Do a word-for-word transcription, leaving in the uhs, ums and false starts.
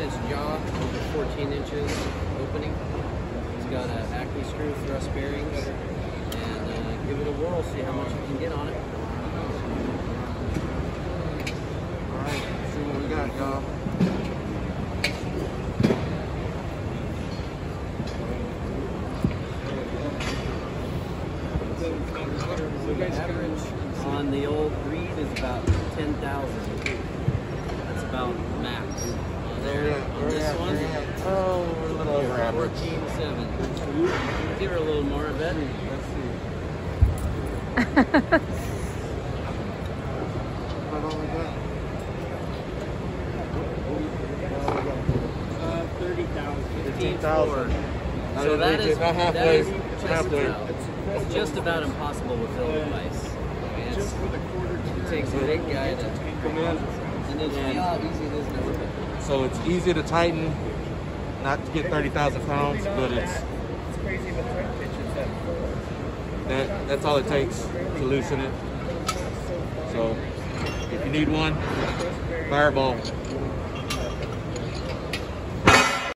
six inch jaw with fourteen inches opening. It's got an Acme screw, thrust bearings, and uh, give it a whirl, see how much you can get on it. Alright, let's see what we got, y'all. The average on the old breed is about ten thousand. That's about max. There, on this one, oh, we're a little over average. fourteen seven. Give her a little more, I bet. Let's see. Uh, thirty thousand. fifteen thousand. So that is, not halfway. Halfway. It's just about impossible with the device. I mean, it's, it takes a big guy to come in, and then see how easy it is to work it. So it's easy to tighten, not to get thirty thousand pounds, but it's... It's crazy, but thread pitch is that four. That's all it takes to loosen it. So if you need one, Fireball.